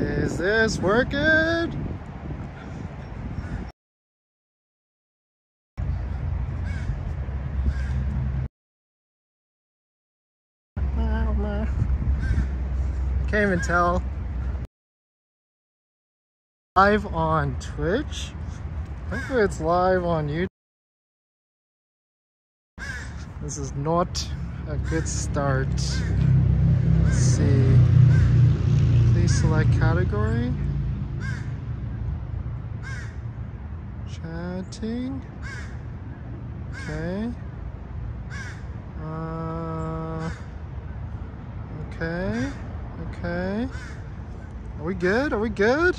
Is this working? Can't even tell. Live on Twitch? Hopefully it's live on YouTube. This is not a good start. Let's see. Please select category. Chatting. Okay. Okay. Okay. Are we good? Are we good?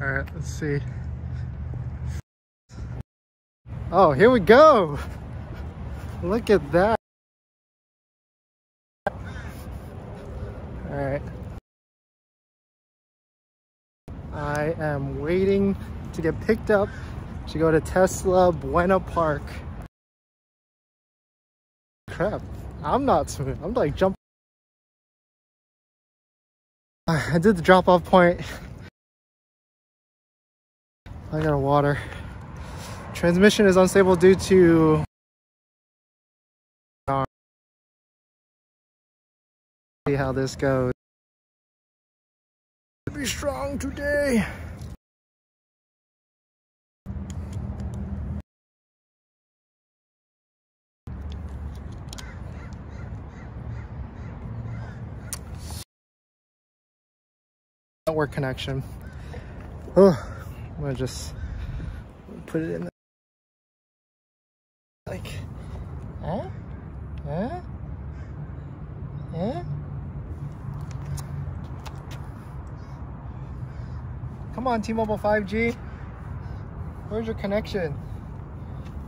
Alright, let's see. Oh, here we go! Look at that! Alright. I am waiting to get picked up to go to Tesla Buena Park. Crap, I'm not swimming. I'm like jumping. I did the drop-off point. I got water. Transmission is unstable due to see how this goes. Be strong today. Network connection. Oh, I'm gonna just put it in there. Like, huh? Huh? Huh? Come on, T-Mobile 5G. Where's your connection?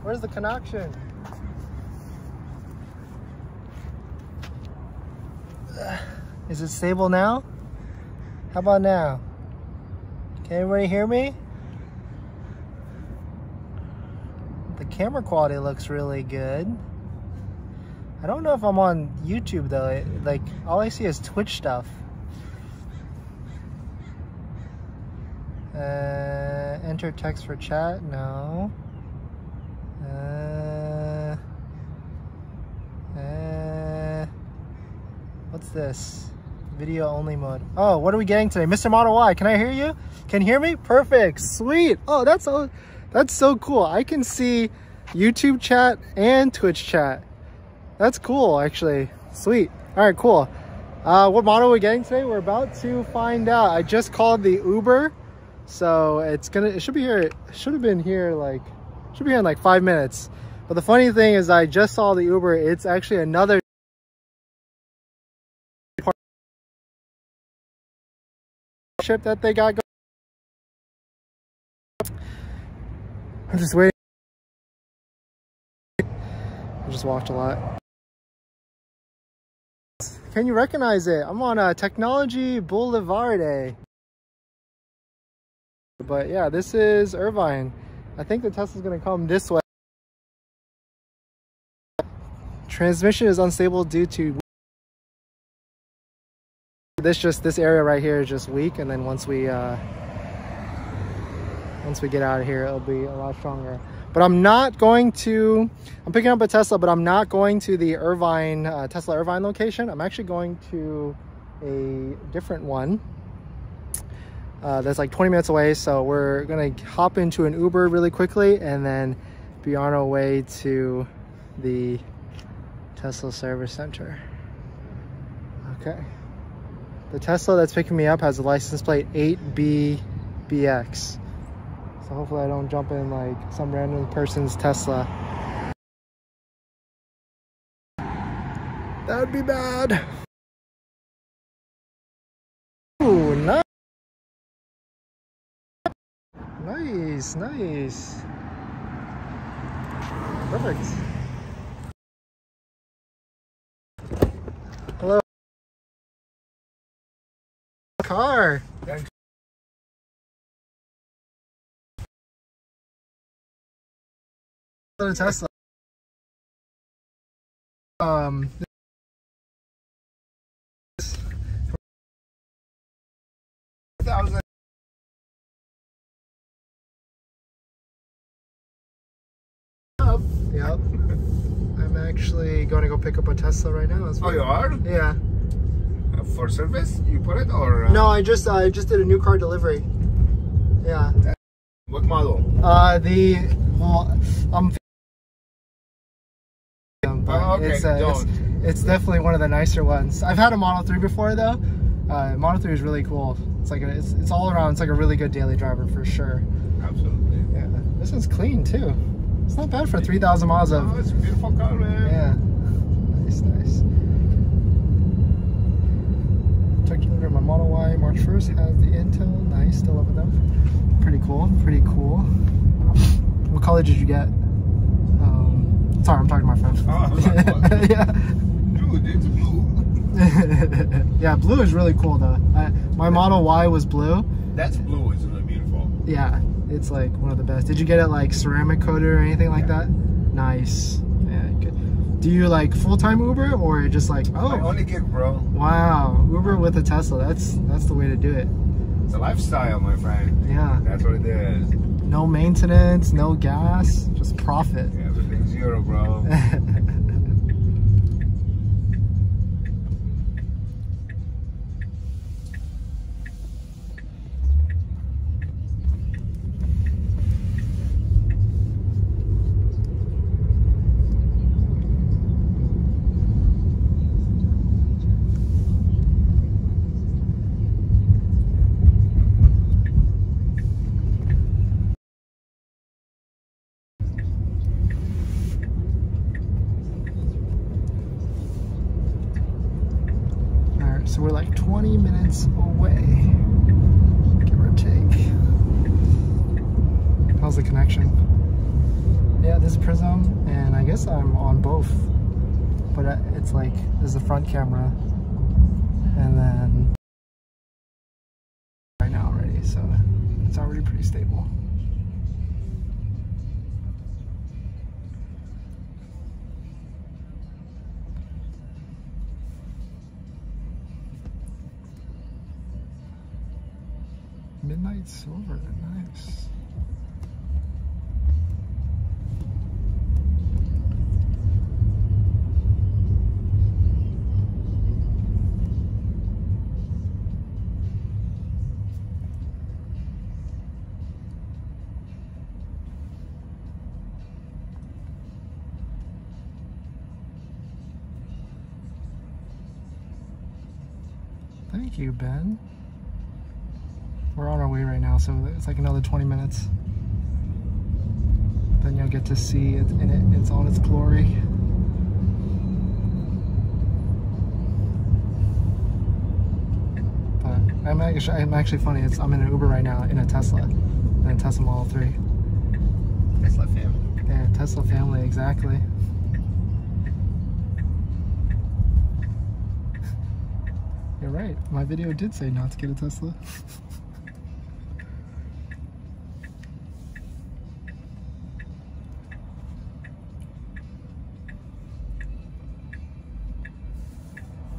Where's the connection? Is it stable now? How about now? Can everybody hear me? The camera quality looks really good. I don't know if I'm on YouTube though. Like all I see is Twitch stuff. Enter text for chat? No. What's this? Video only mode. Oh, what are we getting today? Mr. Model Y, can I hear you? Can you hear me? Perfect. Sweet. Oh, that's all. That's so cool. I can see YouTube chat and Twitch chat. That's cool, actually. Sweet. All right, cool. What model are we getting today? We're about to find out. I just called the Uber, so it should be here. It should have been here like, should be here in like 5 minutes. But the funny thing is I just saw the Uber. It's actually another ship that they got going. I'm just waiting. I just walked a lot. Can you recognize it? I'm on Technology Boulevard. But yeah, this is Irvine. I think the Tesla's going to come this way. Transmission is unstable due to this area right here is just weak, and then once we get out of here, it'll be a lot stronger. But I'm picking up a Tesla, but I'm not going to the Irvine, Tesla Irvine location. I'm actually going to a different one that's like 20 minutes away. So we're going to hop into an Uber really quickly and then be on our way to the Tesla service center. Okay. The Tesla that's picking me up has a license plate 8BBX. So hopefully I don't jump in like some random person's Tesla. That would be bad. Ooh, nice. Nice, nice. Perfect. Car. Thanks. Tesla. 2000. Yep. I'm actually going to go pick up a Tesla right now as well. Oh, you are? Yeah. For service, you put it or? No, I just did a new car delivery. Yeah. What model? Oh, okay. It's definitely one of the nicer ones. I've had a Model 3 before though. Model 3 is really cool. It's like it's all around. It's like a really good daily driver for sure. Absolutely. Yeah. This one's clean too. It's not bad for 3,000 miles of. Oh, it's a beautiful car, man. Yeah. Nice, nice. Took delivery of my Model Y March 1st. Has the Intel. Nice. Still loving them. Pretty cool. Pretty cool. What color did you get? Sorry, I'm talking to my friend. Oh, yeah. Dude, it's blue. Yeah, blue is really cool though. My Model Y was blue. That's blue. It's really beautiful. Yeah, it's like one of the best. Did you get it like ceramic coated or anything like that? Nice. Yeah, good. Do you like full-time Uber or just like? Oh, my only gig, bro. Wow, Uber with a Tesla. That's the way to do it. It's a lifestyle, my friend. Yeah. That's what it is. No maintenance, no gas, just profit. Yeah, everything's zero, bro. So we're like 20 minutes away, give or take. How's the connection? Yeah, this is Prism, and I guess I'm on both. But it's like, there's the front camera, and then right now already, so it's already pretty stable. Midnight silver, nice. Thank you, Ben. We're on our way right now, so it's like another 20 minutes. Then you'll get to see it in its all its glory. But I'm actually funny. I'm in an Uber right now in a Tesla, in a Tesla Model 3. Tesla family. Yeah, Tesla family, exactly. You're right. My video did say not to get a Tesla.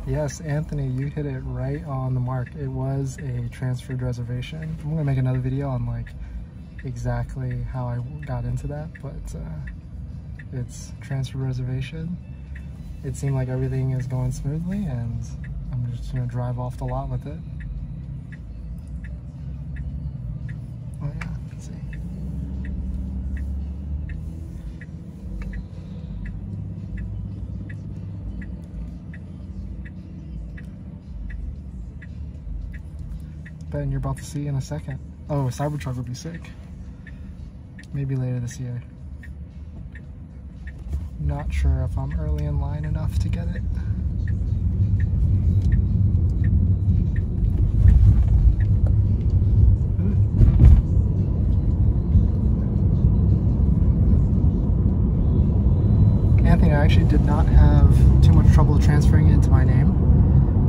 Yes, Anthony, you hit it right on the mark. It was a transferred reservation. I'm gonna make another video on like exactly how I got into that, but it's transferred reservation. It seemed like everything is going smoothly, and I'm just gonna drive off the lot with it. Oh yeah, let's see. Ben, you're about to see in a second. Oh, a Cybertruck would be sick. Maybe later this year. Not sure if I'm early in line enough to get it. Anthony, I actually did not have too much trouble transferring it to my name.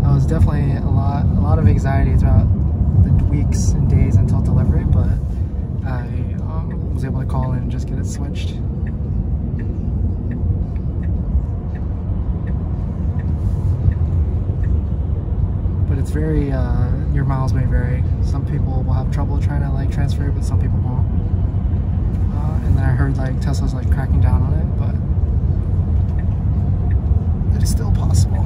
I was definitely a lot of anxiety throughout weeks and days until delivery, but I was able to call in and just get it switched. But it's very your miles may vary. Some people will have trouble trying to like transfer, but some people won't. And then I heard like Tesla's like cracking down on it, but it's still possible.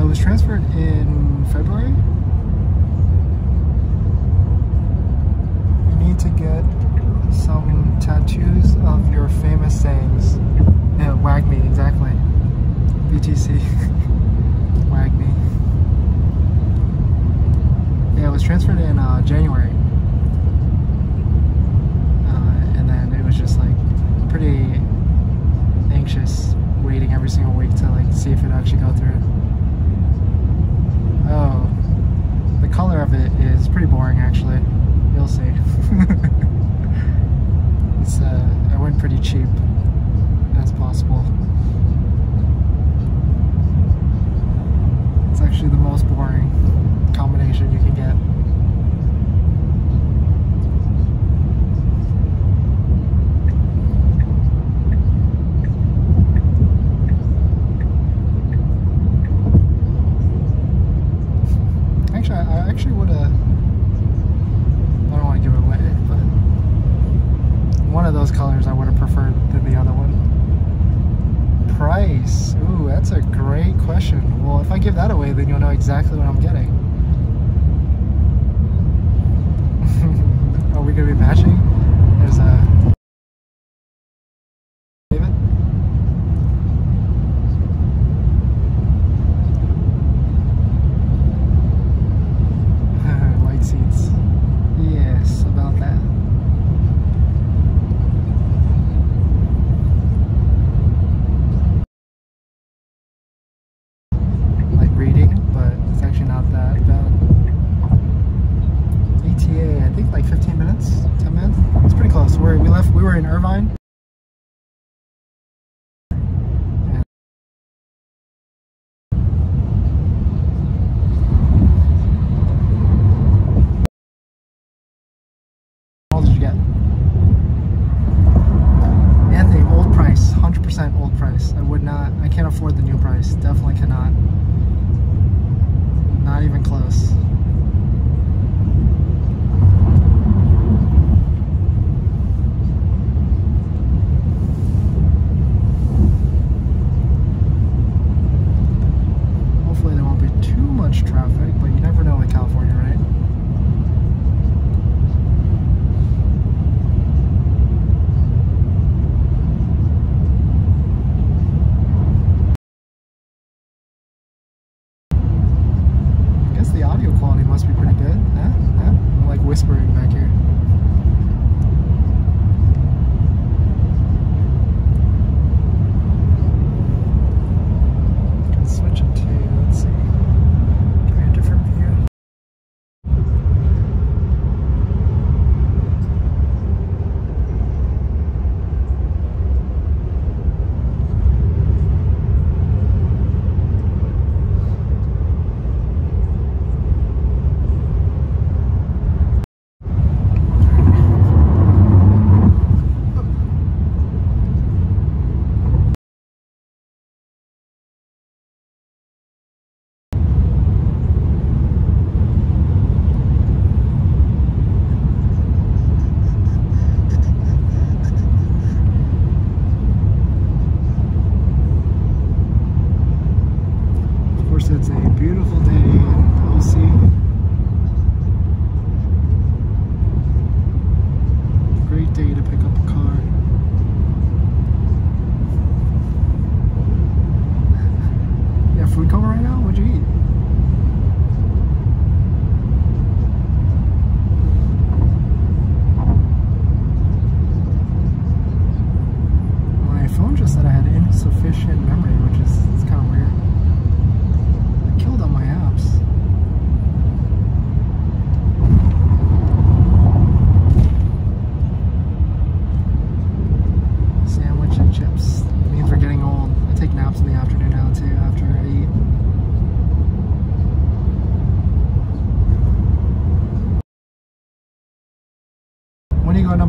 It was transferred in February. You need to get some tattoos of your famous sayings. Yeah, wag me, exactly. BTC. Wag me. Yeah, it was transferred in January. And then it was just like pretty anxious waiting every single week to like see if it actually go through. Oh, the color of it is pretty boring, actually. You'll see. It's I went pretty cheap as possible. It's actually the most boring combination you can get. Actually would have, I don't want to give it away, but one of those colors I would have preferred than the other one. Price, ooh, that's a great question. Well, if I give that away, then you'll know exactly what I'm getting. Are we going to be matching? There's a... that bad. ETA, I think like 15 minutes, 10 minutes.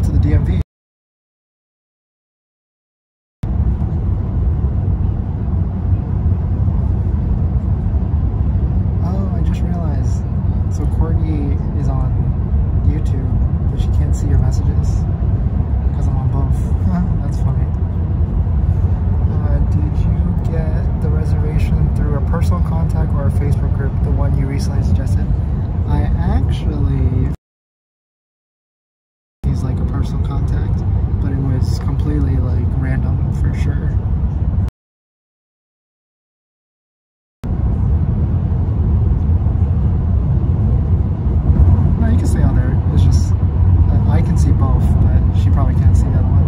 to the DMV. Oh, I just realized. So Courtney is on YouTube, but she can't see your messages because I'm on both. That's funny. Did you get the reservation through a personal contact or a Facebook group, the one you recently suggested? I actually... like a personal contact, but it was completely like random for sure. No, you can stay on there. It's just I can see both, but she probably can't see that one.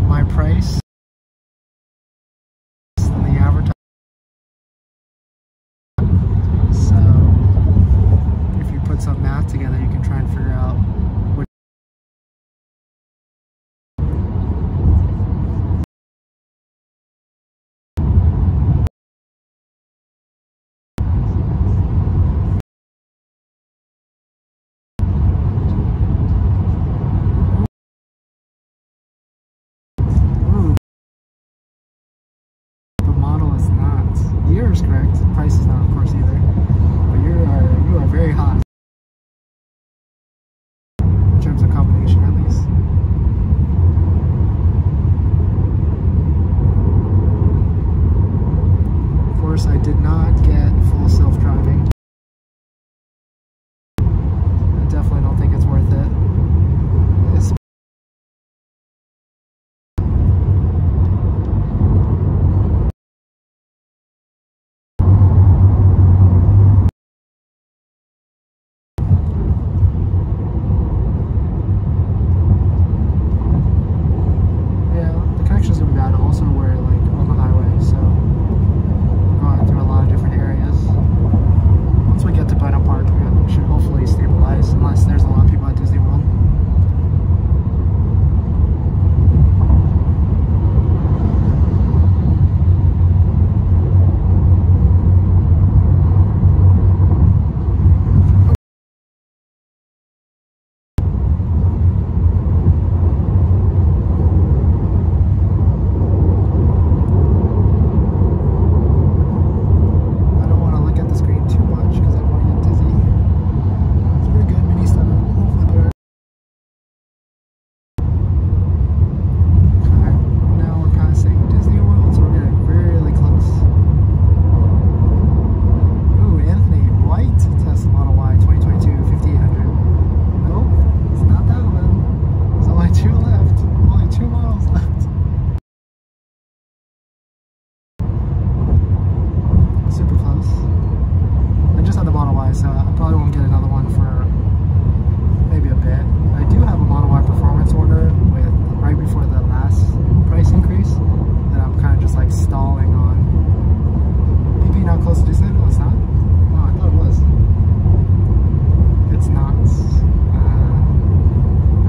My price is the advertising. So if you put some math together, you can try and figure out what. Is correct. The price is not, of course, either. But you are very hot in terms of combination, at least. Of course, I did not get full self-driving. I definitely don't think it's worth it. All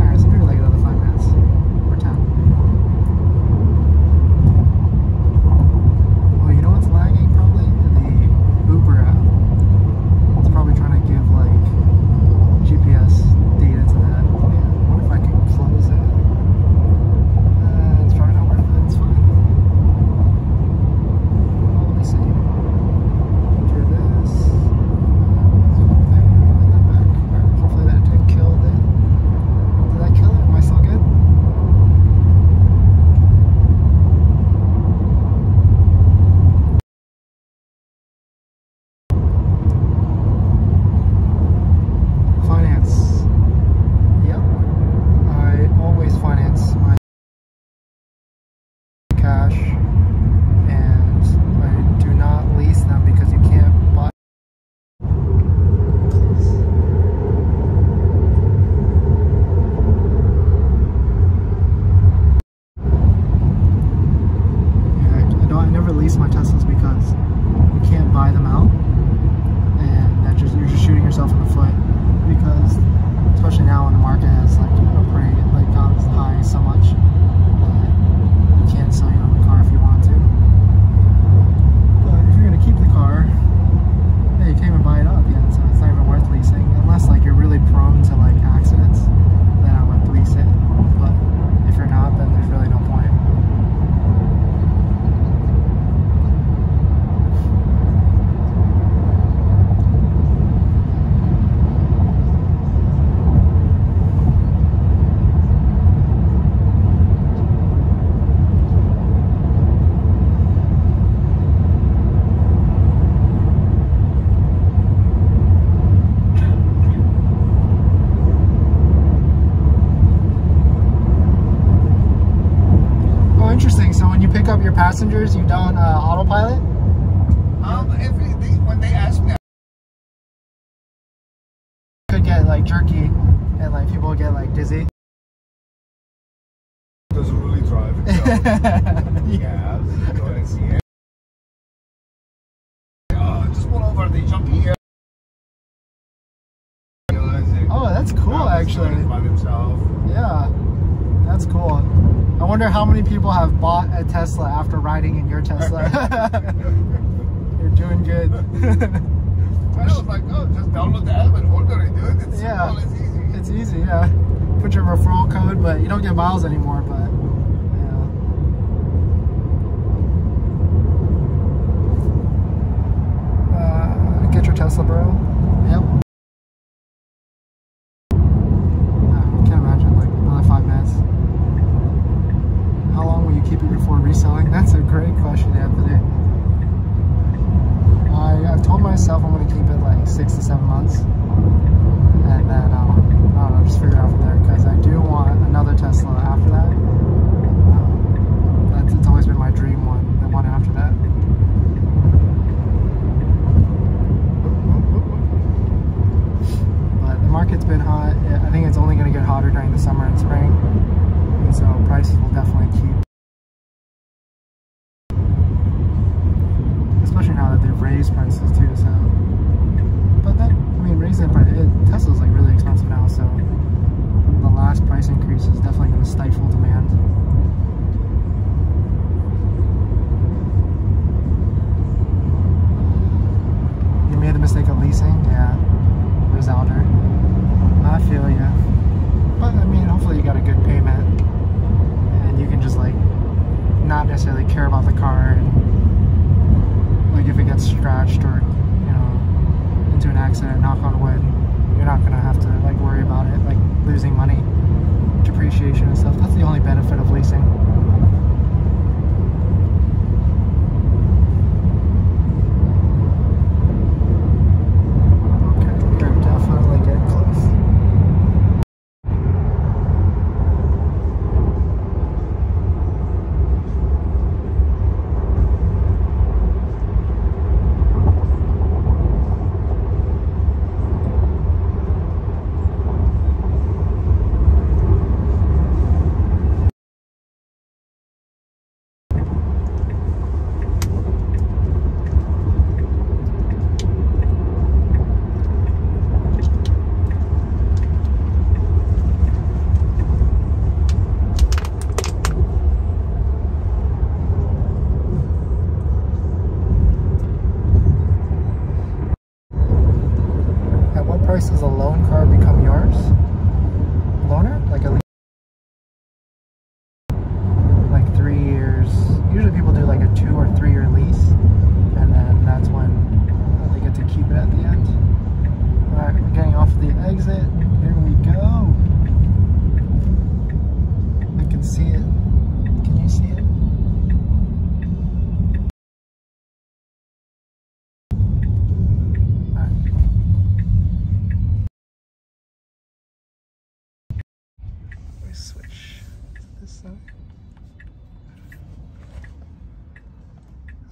right, so maybe like another 5 minutes or 10. passengers, you don't autopilot? When they asked me, I could get like jerky and like people get like dizzy. Doesn't really drive itself. Yeah, go and see it. Just pull over, they jump here. Oh, that's cool, actually. By themselves. Yeah, that's cool. I wonder how many people have bought a Tesla after riding in your Tesla. You're doing good. I was like, oh, just download the app and order it, dude. It's yeah, simple, it's easy. It's easy, yeah. Put your referral code, but you don't get miles anymore, but yeah. Get your Tesla, bro. Yep. Can't imagine, like, another 5 minutes. How long will you keep it before reselling? That's a great question, Anthony. I've told myself I'm going to keep it, like, 6 to 7 months. And then, I don't know, just figure it out from there, because I do want another Tesla after that. It's always been my dream one, the one after that. But the market's been hot. I think it's only going to get hotter during the summer and spring, and so prices will definitely keep, especially now that they've raised prices too, so. But that, I mean, raising the price, Tesla's like really expensive now, so the last price increase is definitely going to stifle demand. You made the mistake of leasing? Yeah. There's Alder. I feel ya. But I mean, hopefully you got a good payment and you can just like not necessarily care about the car, and like if it gets scratched or to an accident, knock on wood, you're not gonna have to like worry about it, like losing money, depreciation and stuff. That's the only benefit of leasing. Does a loan car become yours? Loaner? Like a lease? Like 3 years. Usually people do like a 2 or 3 year lease, and then that's when they get to keep it at the end. Alright, we're getting off the exit. Here we go. I can see it. Can you see it? Switch to this side.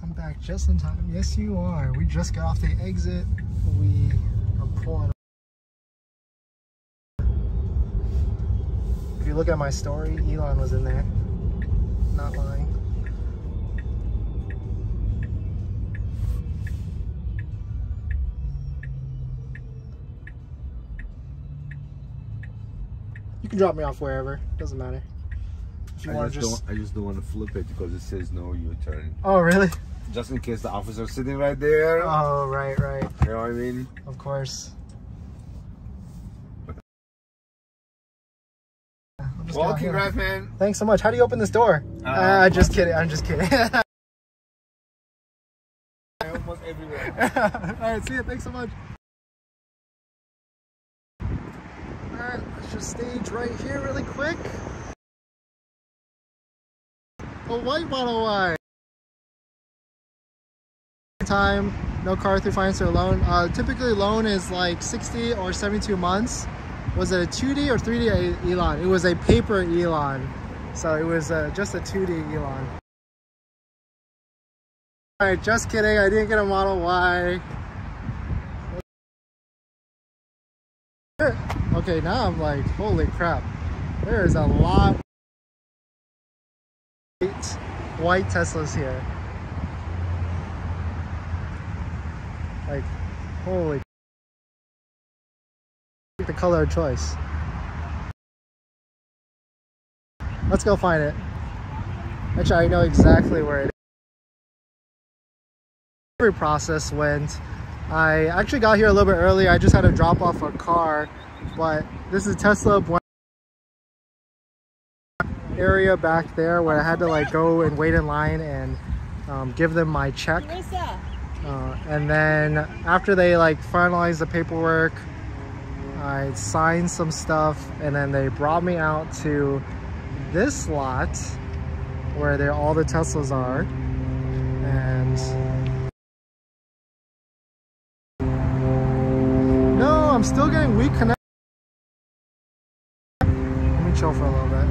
I'm back just in time. Yes, you are. We just got off the exit. We are pulling. If you look at my story, Elon was in there. Not lying. You can drop me off wherever. Doesn't matter. If you want to just... I just don't want to flip it because it says no U-turn. Oh, really? Just in case the officer's sitting right there. Oh, right, right. You know what I mean? Of course. Well, congrats, man. Thanks so much. How do you open this door? Just kidding. I'm just kidding. I almost everywhere. All right, see you. Thanks so much. Alright, let's just stage right here really quick. A white bottle wine. Time, no car through finance or loan. Typically loan is like 60 or 72 months. Was it a 2D or 3D Elon? It was a paper Elon. So it was just a 2D Elon. Alright, just kidding, I didn't get a Model Y. Okay, now I'm like, holy crap, there is a lot of white Teslas here. Like, holy crap. The color of choice. Let's go find it. Actually, I know exactly where it is. Every process went. I actually got here a little bit early. I just had to drop off a car, but this is Tesla Bueno area back there where I had to like go and wait in line and give them my check. And then after they like finalized the paperwork, I signed some stuff and then they brought me out to this lot where all the Teslas are. And I'm still getting weak connection. Let me chill for a little bit.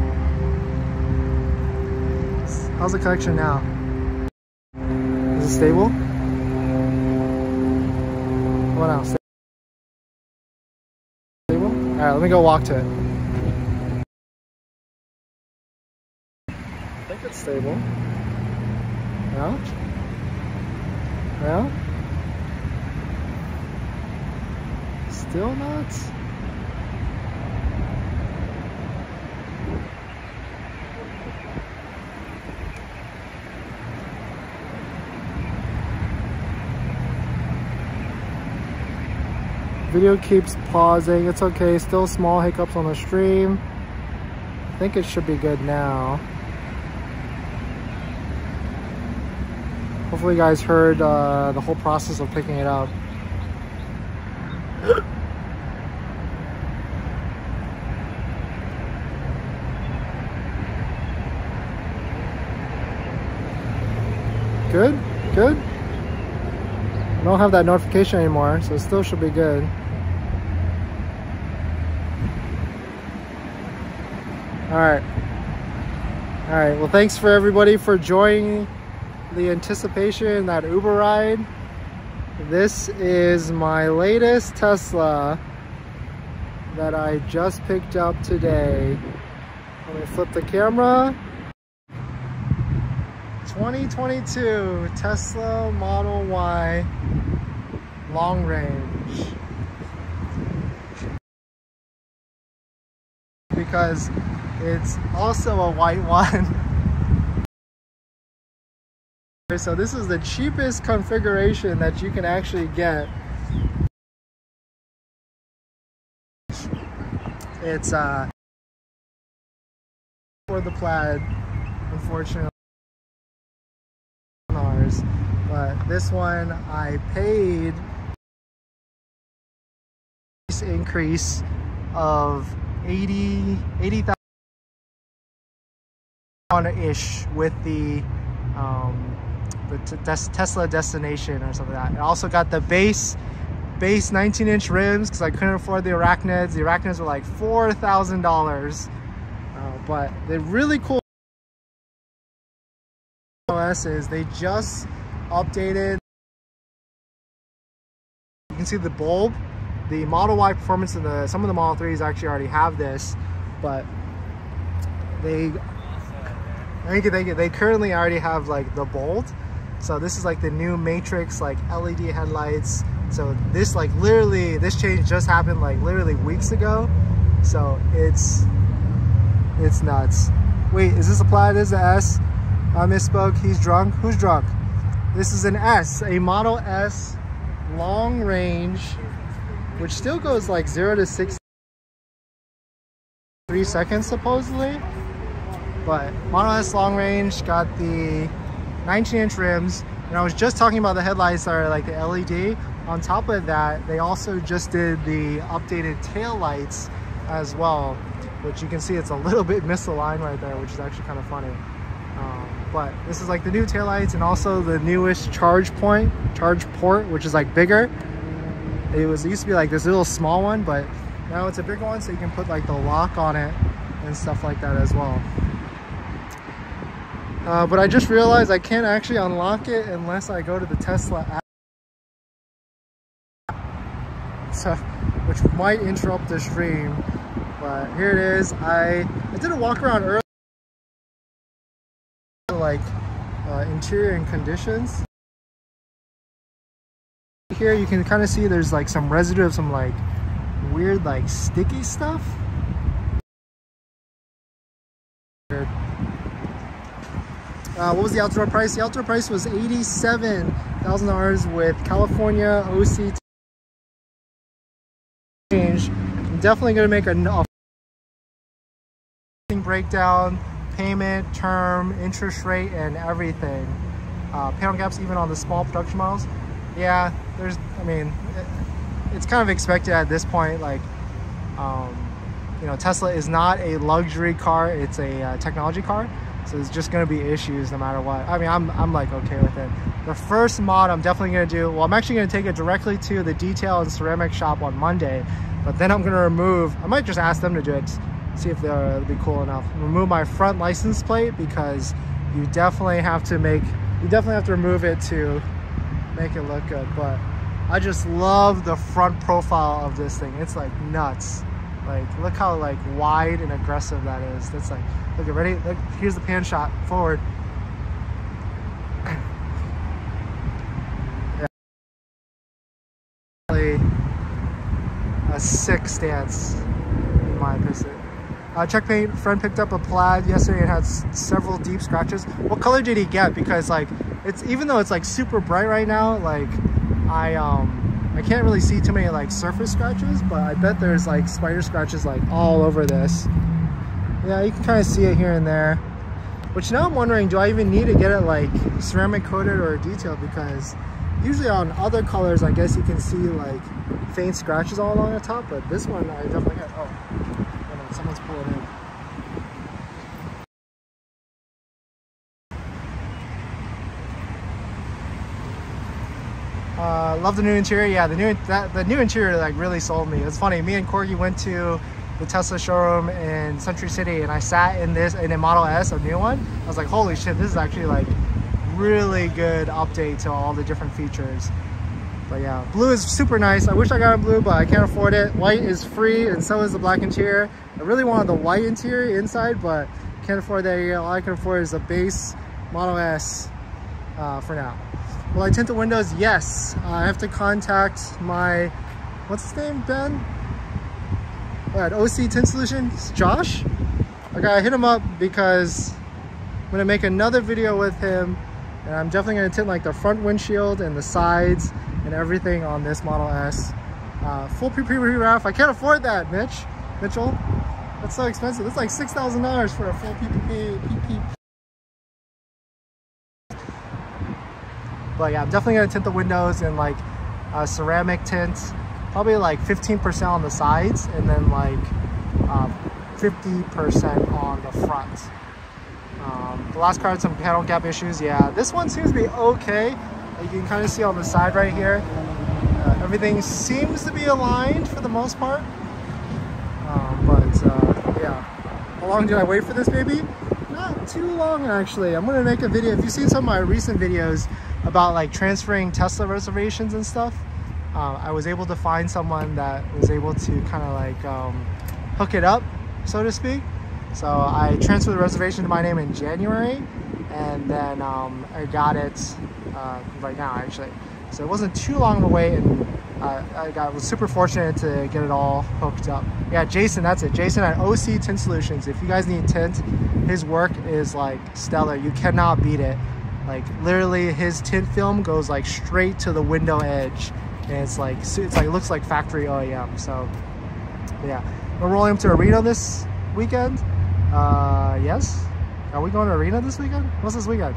How's the connection now? Is it stable? What else? Stable? Alright, let me go walk to it. I think it's stable. No? No? Still not? Video keeps pausing. It's okay. Still small hiccups on the stream. I think it should be good now. Hopefully you guys heard the whole process of picking it up. Good, good. I don't have that notification anymore, so it still should be good. Alright. Alright, well thanks for everybody for joining the anticipation, that Uber ride. This is my latest Tesla that I just picked up today. Let me flip the camera. 2022 Tesla Model Y long range. Because it's also a white one. So this is the cheapest configuration that you can actually get. It's for the plaid, unfortunately. But this one I paid price increase of 80,000-ish with the Tesla Destination or something like that. I also got the base 19-inch rims because I couldn't afford the Arachnids. The Arachnids were like $4,000, but they're really cool. Is they just updated. You can see the bulb. The Model Y Performance and some of the Model 3s actually already have this, but I think they currently already have like the bulb. So this is like the new Matrix like LED headlights. So this like literally this change just happened like literally weeks ago. So it's nuts. Wait, is this a plaid? Is it S? I misspoke. He's drunk. Who's drunk? This is an S, a Model S long range, which still goes like 0 to 60 3 seconds supposedly. But Model S long range got the 19-inch rims, and I was just talking about the headlights that are like the LED. On top of that, they also just did the updated tail lights as well, which you can see it's a little bit misaligned right there, which is actually kind of funny. But this is like the new taillights and also the newest charge port, which is like bigger. It used to be like this little small one, but now it's a bigger one, so you can put like the lock on it and stuff like that as well. But I just realized I can't actually unlock it unless I go to the Tesla app, so, which might interrupt the stream. But here it is. I did a walk around earlier, like interior and conditions. Here you can kind of see there's like some residue of some like weird like sticky stuff. What was the outdoor price? The outdoor price was $87,000 with California OC change. I'm definitely going to make a breakdown, payment, term, interest rate, and everything. Payment gaps even on the small production models. Yeah, there's, I mean, it's kind of expected at this point. Like, you know, Tesla is not a luxury car, it's a technology car. So it's just going to be issues no matter what. I mean, I'm like okay with it. The first mod I'm definitely going to do, well, I'm actually going to take it directly to the detail and ceramic shop on Monday, but then I'm going to remove, I might just ask them to do it, see if they'll be cool enough. Remove my front license plate because you definitely have to make, you definitely have to remove it to make it look good. But I just love the front profile of this thing. It's like nuts. Like, look how like wide and aggressive that is. That's like, look, ready? Look, here's the pan shot forward. Yeah. A sick stance, in my opinion. Check paint, friend picked up a plaid yesterday and had several deep scratches. What color did he get? Because like, it's, even though it's like super bright right now, like I can't really see too many like surface scratches, but I bet there's like spider scratches like all over this. Yeah, you can kind of see it here and there. Which now I'm wondering, do I even need to get it like ceramic coated or detailed? Because usually on other colors, I guess you can see like faint scratches all along the top, but this one I definitely got, oh, hold on, someone's pulling in. Love the new interior. Yeah, the new interior like really sold me. It's funny, me and Corgi went to the Tesla showroom in Century City and I sat in this, in a Model S, a new one. I was like, holy shit, this is actually like really good update to all the different features. But yeah, blue is super nice. I wish I got in blue, but I can't afford it. White is free and so is the black interior. I really wanted the white interior inside, but can't afford that yet. All I can afford is a base Model S for now. Will I tint the windows? Yes. I have to contact my, what's his name, Ben? At OC Tint Solutions, Josh? I gotta hit him up because I'm gonna make another video with him and I'm definitely gonna tint like the front windshield and the sides and everything on this Model S. Full pre-wrap. I can't afford that, Mitchell. That's so expensive. That's like $6,000 for a full PPP. But yeah, I'm definitely gonna tint the windows in like a ceramic tint, probably like 15% on the sides and then like 50% on the front. The last car had some panel gap issues. Yeah, this one seems to be okay. You can kind of see on the side right here. Everything seems to be aligned for the most part. Yeah, how long did I wait for this baby? Not too long actually. I'm gonna make a video. If you've seen some of my recent videos about like transferring Tesla reservations and stuff, I was able to find someone that was able to kind of like hook it up, so to speak. So I transferred the reservation to my name in January, and then I got it right now actually. So it wasn't too long of a wait, and I was super fortunate to get it all hooked up. Yeah, Jason, that's it. Jason at OC Tint Solutions. If you guys need tint, his work is like stellar. You cannot beat it. Like literally his tint film goes like straight to the window edge and it looks like factory OEM. So yeah, we're rolling up to Reno this weekend. Yes, are we going to Reno this weekend? What's this weekend?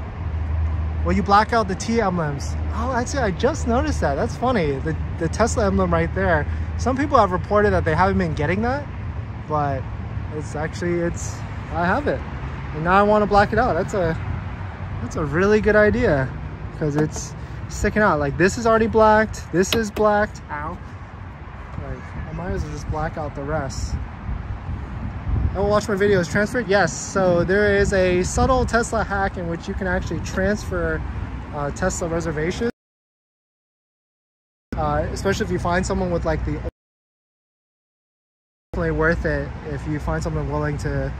Will you black out the T emblems? Oh, actually I just noticed that. That's funny, the Tesla emblem right there. Some people have reported that they haven't been getting that, but it's actually, it's, I have it and now I want to black it out. That's a really good idea because it's sticking out. Like this is already blacked, this is blacked, ow. Like I might as well just black out the rest. and will watch my videos transferred? Yes, so there is a subtle Tesla hack in which you can actually transfer Tesla reservations, especially if you find someone with like the definitely worth it if you find someone willing to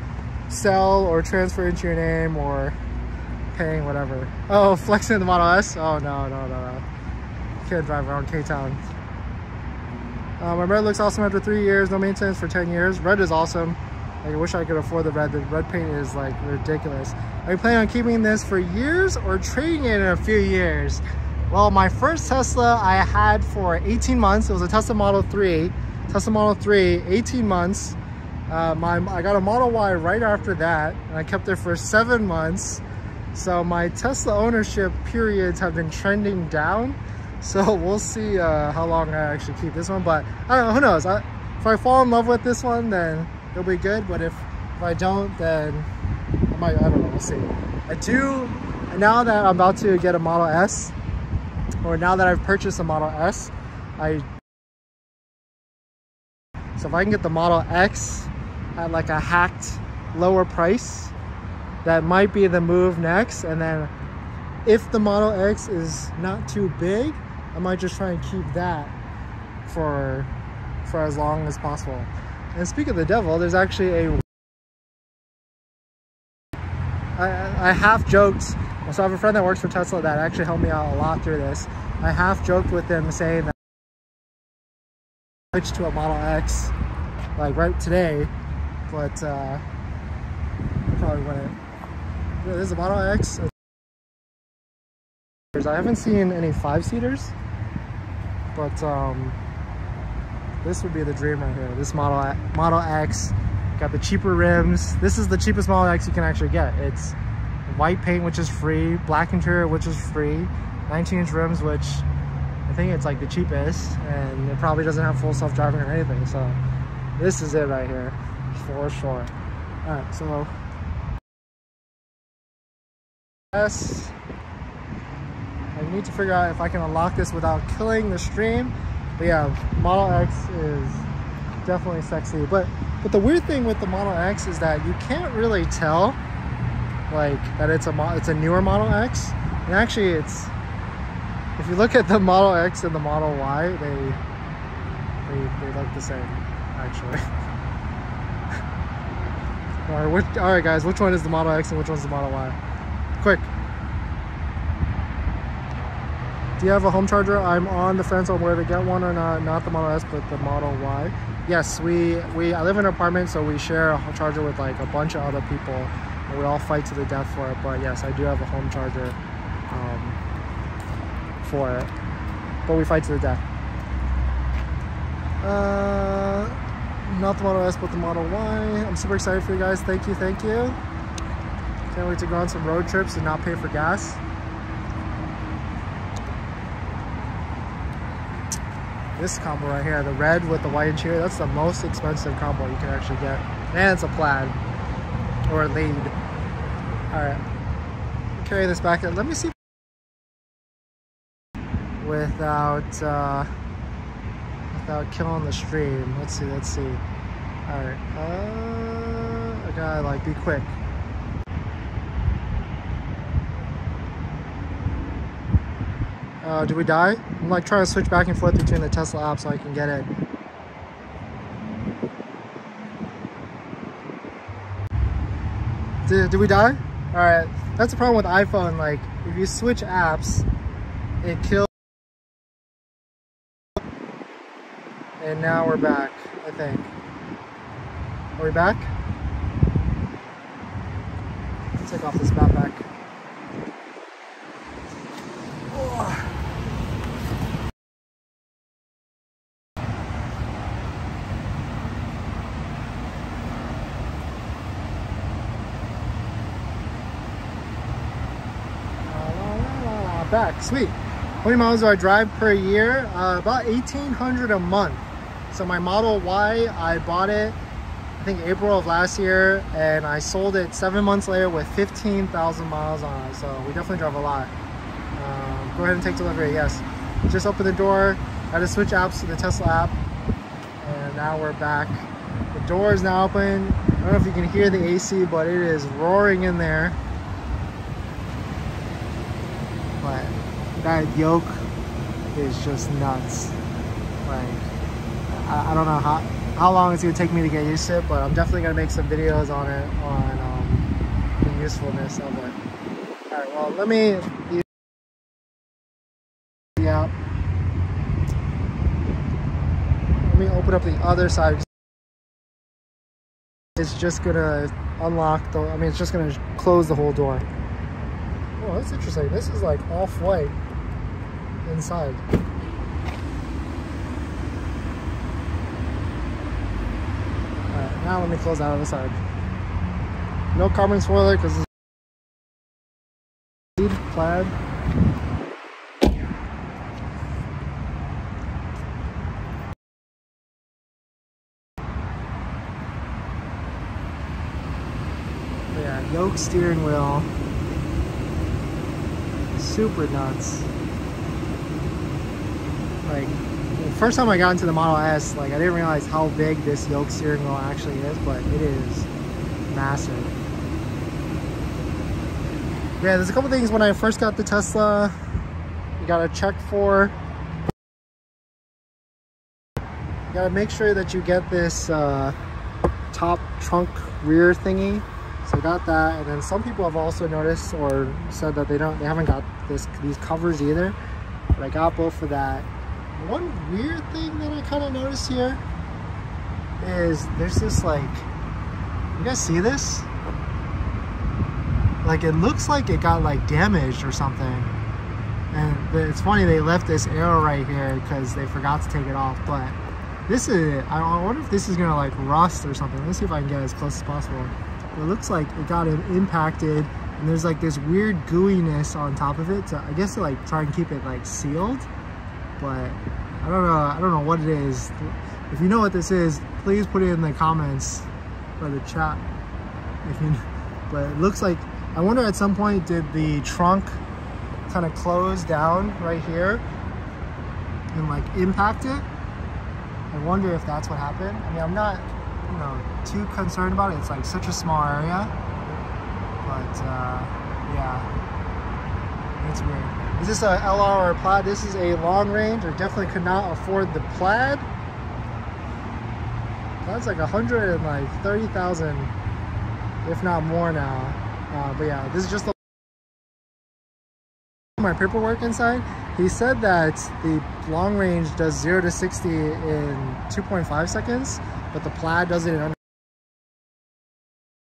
sell or transfer into your name or paying whatever. Oh, flexing the Model S? Oh no. Can't drive around K-Town. My red looks awesome after 3 years, no maintenance for 10 years. Red is awesome. I wish I could afford the red. The red paint is like ridiculous. Are you planning on keeping this for years or trading it in a few years? Well, my first Tesla I had for 18 months. It was a Tesla Model 3. Tesla Model 3, 18 months. I got a Model Y right after that, and I kept it for 7 months. So my Tesla ownership periods have been trending down. So we'll see how long I actually keep this one, but I don't know, who knows? If I fall in love with this one, then it'll be good, but if I don't, then I might, I don't know, we'll see. Now that I'm about to get a Model S, or now that I've purchased a Model S, so if I can get the Model X at like a hacked lower price, that might be the move next, and then if the Model X is not too big, I might just try and keep that for as long as possible. And speak of the devil, there's actually I half joked, so I have a friend that works for Tesla that actually helped me out a lot through this. I half joked with him saying that I switched to a Model X like right today, but I probably wouldn't. Yeah, there's a Model X. I haven't seen any 5-seaters, but this would be the dream right here. This Model X, got the cheaper rims. This is the cheapest Model X you can actually get. It's white paint, which is free, black interior, which is free, 19-inch rims, which I think it's like the cheapest, and it probably doesn't have full self-driving or anything. So this is it right here, for sure. All right, so S. I need to figure out if I can unlock this without killing the stream. But yeah, Model X is definitely sexy. But the weird thing with the Model X is that you can't really tell, like, that it's a newer Model X. And actually, if you look at the Model X and the Model Y, they look the same, actually. All right, guys, which one is the Model X and which one's the Model Y? Quick. Do you have a home charger? I'm on the fence on whether to get one or not. Not the Model S, but the Model Y. Yes, I live in an apartment, so we share a charger with like a bunch of other people, and we all fight to the death for it. But yes, I do have a home charger for it, but we fight to the death. Not the Model S, but the Model Y. I'm super excited for you guys. Thank you. Can't wait to go on some road trips and not pay for gas. This combo right here, the red with the white interior, that's the most expensive combo you can actually get. And it's a plaid or a lead. All right, carry this back. Let me see without killing the stream. Let's see. All right, I gotta like be quick. Did we die? I'm like trying to switch back and forth between the Tesla app so I can get it. Did we die? Alright, that's the problem with iPhone, like, if you switch apps, it kills. And now we're back, I think. Are we back? Let's take off this backpack. Back, sweet. How many miles do I drive per year? About 1,800 a month. So my Model Y, I bought it, I think April of last year, and I sold it 7 months later with 15,000 miles on it. So we definitely drive a lot. Go ahead and take delivery, yes. Just open the door, had to switch apps to the Tesla app, and now we're back. The door is now open. I don't know if you can hear the AC, but it is roaring in there. But that yoke is just nuts. Like, I don't know how long it's gonna take me to get used to it, but I'm definitely gonna make some videos on it, on the usefulness of it. All right, well, let me open up the other side. It's just gonna unlock the, I mean, it's just gonna close the whole door. Oh, that's interesting. This is like off-white inside. All right, now let me close out on the side. No carbon spoiler because it's plaid. Yeah, yoke steering wheel. Super nuts. Like, the first time I got into the Model S, like, I didn't realize how big this yoke steering wheel actually is, but it is massive. Yeah, there's a couple things when I first got the Tesla, you gotta check for. You gotta make sure that you get this top trunk rear thingy. So I got that, and then some people have also noticed or said that they haven't got these covers either. But I got both for that. One weird thing that I kind of noticed here is there's this, like, you guys see this? Like, it looks like it got like damaged or something. And it's funny, they left this arrow right here because they forgot to take it off. But this is, I wonder if this is gonna like rust or something. Let's see if I can get as close as possible. It looks like it got impacted, and there's like this weird gooiness on top of it. So I guess to like try and keep it like sealed, but I don't know. I don't know what it is. If you know what this is, please put it in the comments or the chat. If you know. But it looks like, I wonder at some point, did the trunk kind of close down right here and like impact it? I wonder if that's what happened. I mean, I'm not, you know, too concerned about it. It's like such a small area, but yeah, it's weird. Is this a LR or a plaid? This is a long range. I definitely could not afford the plaid. That's like 130,000, if not more now. But yeah, this is just the my paperwork inside. He said that the long range does 0 to 60 in 2.5 seconds, but the plaid does it in under.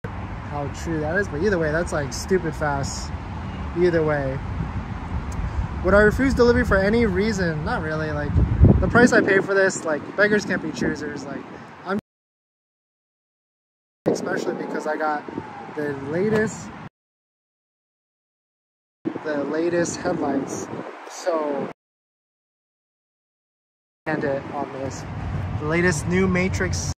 How true that is, but either way, that's like stupid fast. Either way. Would I refuse delivery for any reason? Not really. Like, the price I paid for this, like, beggars can't be choosers. Like, I'm, especially because I got the latest headlights. So, and it on this, the latest new Matrix.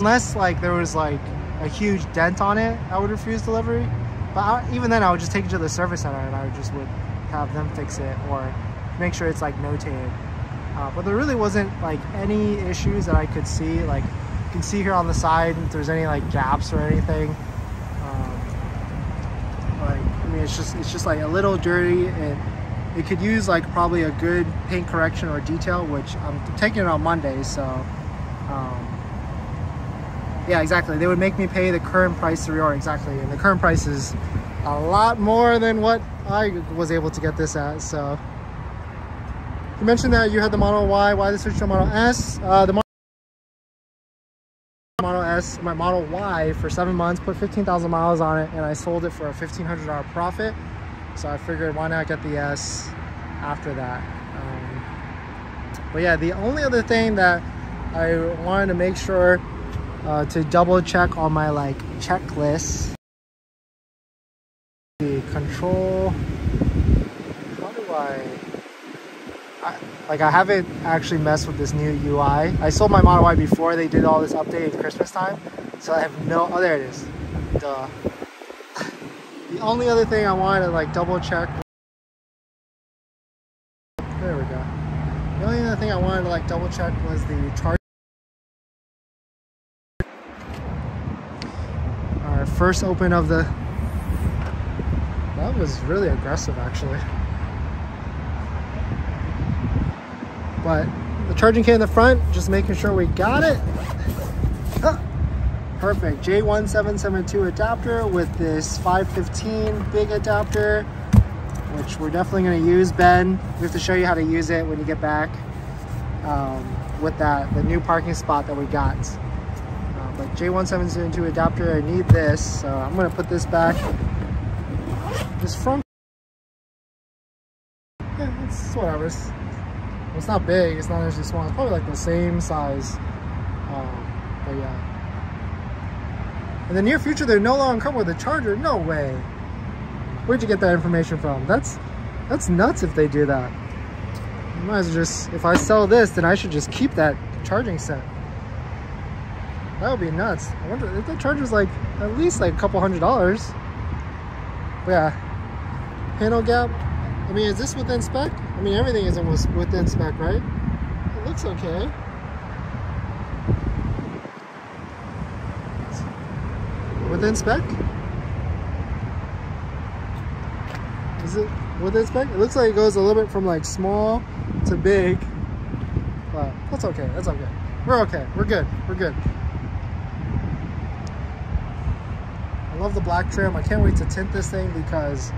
Unless like there was like a huge dent on it, I would refuse delivery. But even then, I would just take it to the service center, and I would have them fix it or make sure it's like notated. But there really wasn't like any issues that I could see. Like, you can see here on the side if there's any like gaps or anything. It's just like a little dirty, and it could use like probably a good paint correction or detail, which I'm taking it on Monday. So yeah, exactly. They would make me pay the current price to reorder, exactly. And the current price is a lot more than what I was able to get this at. So you mentioned that you had the Model Y. Why the switch to Model S? The Model S, my Model Y, for 7 months, put 15,000 miles on it, and I sold it for a $1,500 profit. So I figured, why not get the S after that? But yeah, the only other thing that I wanted to make sure to double check on my like checklist, the control. How do I haven't actually messed with this new UI. I sold my Model Y before they did all this update at Christmas time, so I have no, oh, there it is. Duh. The only other thing I wanted to like double check, there we go. The only other thing I wanted to like double check was the charge. first open of the... That was really aggressive, actually. But the charging kit in the front, just making sure we got it. Perfect, J1772 adapter with this 515 big adapter, which we're definitely gonna use, Ben. We have to show you how to use it when you get back with the new parking spot that we got. But J1772 adapter, I need this, so I'm gonna put this back. This front, yeah, it's whatever. It's not big, it's not actually small, it's probably like the same size, but yeah. In the near future, they're no longer coming with a charger. No way. Where'd you get that information from? That's nuts if they do that. You might as well just, if I sell this, then I should just keep that charging set. That would be nuts. I wonder if the charger's like, at least like a couple $100s. But yeah. Panel gap. I mean, is this within spec? I mean, everything is within spec, right? It looks okay. Within spec? Is it within spec? It looks like it goes a little bit from like small to big, but that's okay. That's okay. We're okay. We're good. We're good. I love the black trim. I can't wait to tint this thing because.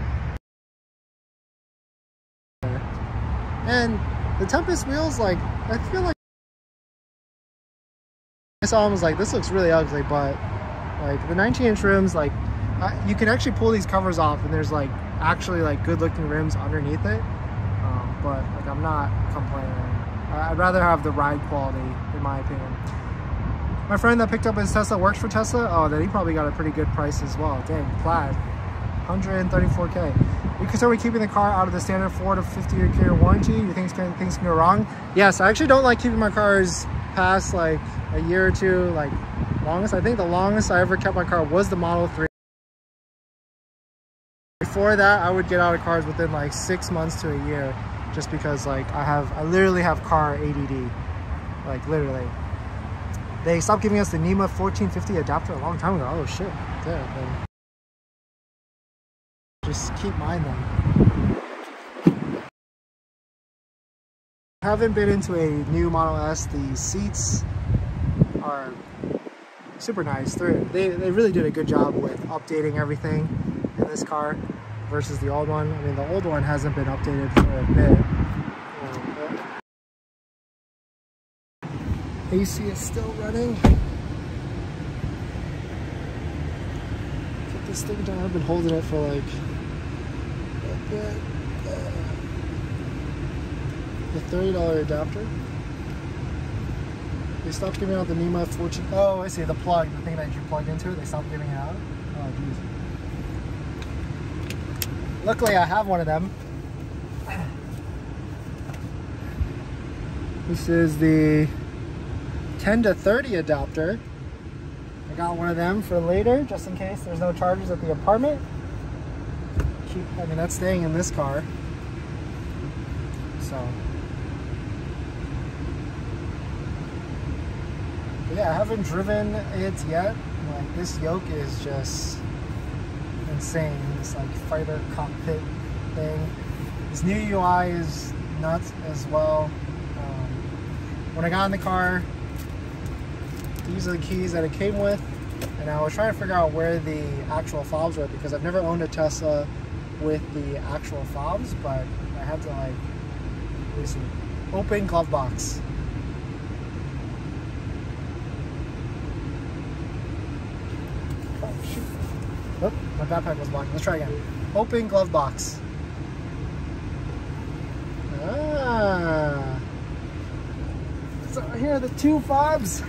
And the Tempest wheels, like, I feel like I saw them, I was like, this looks really ugly, but. Like the 19-inch rims, like you can actually pull these covers off, and there's like actually like good-looking rims underneath it. But like I'm not complaining. I'd rather have the ride quality, in my opinion. My friend that picked up his Tesla works for Tesla. Oh, then he probably got a pretty good price as well. Dang, Plaid, $134K. You consider keeping the car out of the standard 4 to 50-year carrier warranty? You think things can go wrong? Yes, I actually don't like keeping my cars past like a year or two, like. Longest, I think the longest I ever kept my car was the Model 3. Before that, I would get out of cars within like 6 months to a year, just because like I literally have car ADD, like literally. They stopped giving us the NEMA 1450 adapter a long time ago. Oh shit, yeah. Just keep mine then. I haven't been into a new Model S. The seats are super nice. They really did a good job with updating everything in this car versus the old one. I mean, the old one hasn't been updated for a bit. AC is still running. Put this thing down. I've been holding it for like a bit. The $30 adapter. They stopped giving out the NEMA 14. Oh, I see, the plug, the thing that you plug into, they stopped giving it out. Oh, geez. Luckily, I have one of them. This is the 10 to 30 adapter. I got one of them for later, just in case there's no chargers at the apartment. I mean, that's staying in this car. So. Yeah, I haven't driven it yet. Like, this yoke is just insane. This like fighter cockpit thing. This new UI is nuts as well. When I got in the car, these are the keys that it came with, and I was trying to figure out where the actual fobs were because I've never owned a Tesla with the actual fobs, but I had to like open glove box. Oh, my backpack was blocking. Let's try again. Open glove box. Ah. So here are the two fobs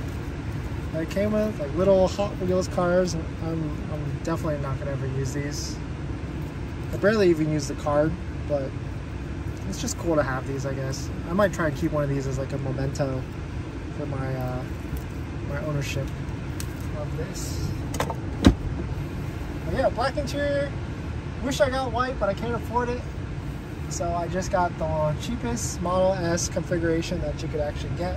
that it came with, like little Hot Wheels cars. I'm definitely not going to ever use these. I barely even use the card, but it's just cool to have these, I guess. I might try and keep one of these as like a memento for my, ownership of this. Yeah, black interior. Wish I got white, but I can't afford it. So I just got the cheapest Model S configuration that you could actually get,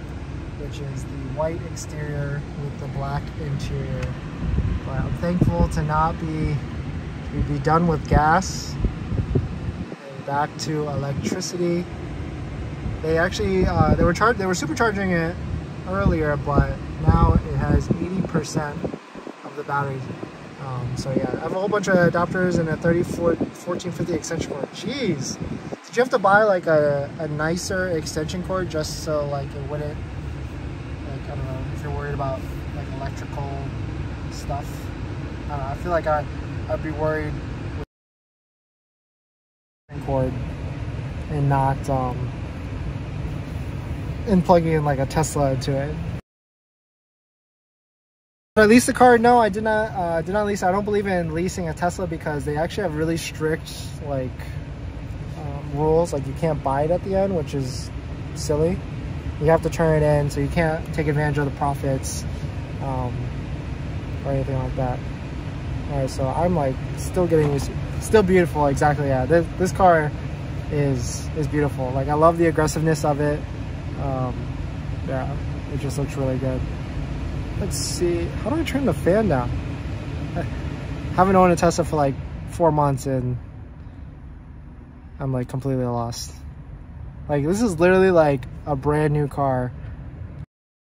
which is the white exterior with the black interior. but I'm thankful to not be done with gas and back to electricity. They actually they were supercharging it earlier, but now it has 80% of the battery. So yeah, I have a whole bunch of adapters and a 1450 extension cord. Jeez, did you have to buy like a nicer extension cord just so like it wouldn't, like, I don't know, if you're worried about like electrical stuff? I don't know, I feel like I'd be worried with the cord and not and plugging in like a Tesla into it. Did I lease the car? No, I did not lease. I don't believe in leasing a Tesla because they actually have really strict like rules. Like you can't buy it at the end, which is silly. You have to turn it in, so you can't take advantage of the profits or anything like that. All right, so I'm like still getting used to it. Still beautiful, exactly. Yeah, this car is beautiful. Like I love the aggressiveness of it. Yeah, it just looks really good. Let's see, how do I turn the fan down? I haven't owned a Tesla for like 4 months and I'm like completely lost. Like this is literally like a brand new car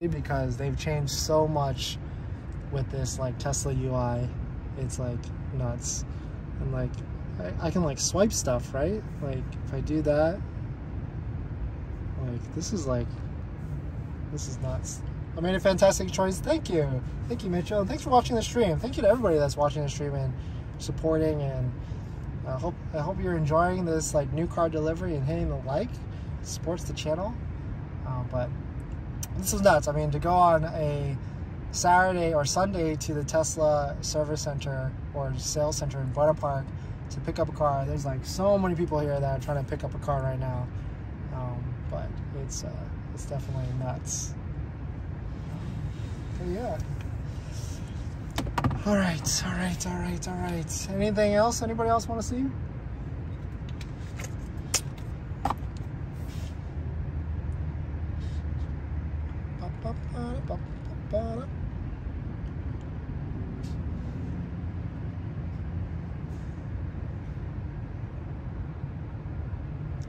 because they've changed so much with this like Tesla UI. It's like nuts. And like I can like swipe stuff, right? Like if I do that, like, this is nuts. I made a fantastic choice. Thank you. Thank you, Mitchell. Thanks for watching the stream. Thank you to everybody that's watching the stream and supporting. And I hope you're enjoying this like new car delivery and hitting the like. It supports the channel. But this is nuts. I mean, to go on a Saturday or Sunday to the Tesla service center or sales center in Buena Park to pick up a car. There's like so many people here that are trying to pick up a car right now. But it's definitely nuts. But yeah. All right. Anything else? Anybody else want to see?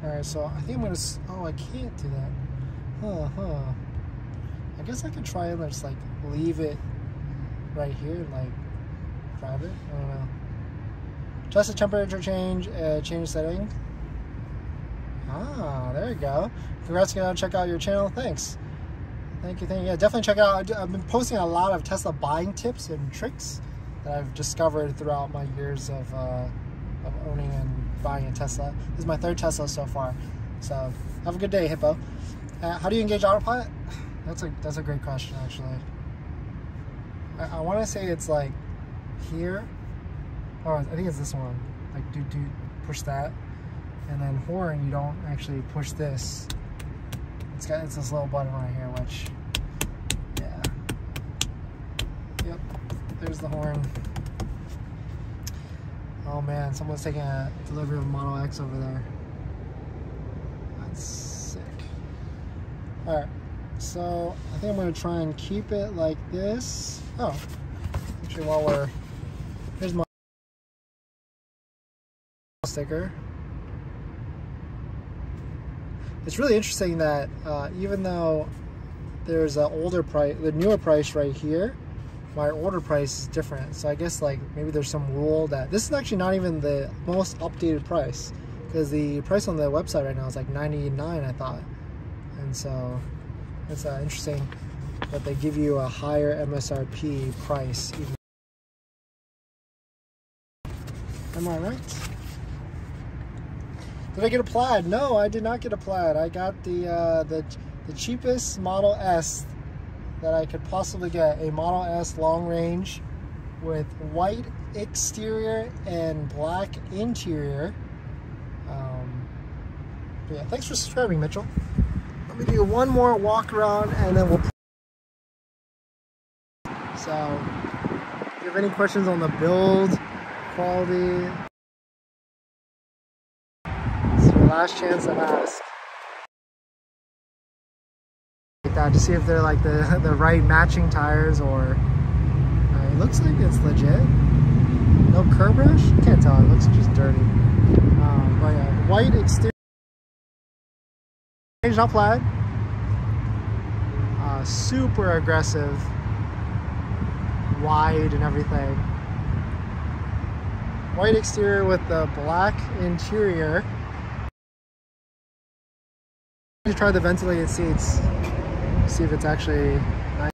Alright, so I think I'm gonna. Oh, I can't do that. I guess I could try and just like leave it right here and like grab it. I don't know. Adjust the temperature change, change setting. Ah, there you go. Congrats, guys. Check out your channel. Thanks. Thank you. Yeah, definitely check out. I've been posting a lot of Tesla buying tips and tricks that I've discovered throughout my years of owning and buying a Tesla. This is my third Tesla so far. So have a good day, Hippo. How do you engage autopilot? That's a great question, actually. I want to say it's like here. Oh, I think it's this one. Like do push that, and then horn. You don't actually push this. It's this little button right here, which yeah. Yep, there's the horn. Oh man, someone's taking a delivery of a Model X over there. That's sick. All right, so I think I'm gonna try and keep it like this. Oh, actually while we're, here's my sticker. It's really interesting that even though there's an older price, the newer price right here, my order price is different. So I guess like maybe there's some rule that this is actually not even the most updated price, because the price on the website right now is like $99, I thought. And so it's interesting that they give you a higher MSRP price. Am I right? Did I get a plaid? No, I did not get a plaid. I got the cheapest Model S that I could possibly get, a Model S long range with white exterior and black interior. Yeah, thanks for subscribing, Mitchell. Let me do one more walk around and then we'll... So, if you have any questions on the build quality, it's your last chance to ask. That to see if they're like the right matching tires or looks like it's legit. No curb rash? Can't tell, it looks just dirty. But yeah, white exterior. Changed up flat. Super aggressive. Wide and everything. White exterior with the black interior. I'm going to try the ventilated seats. See if it's actually nice.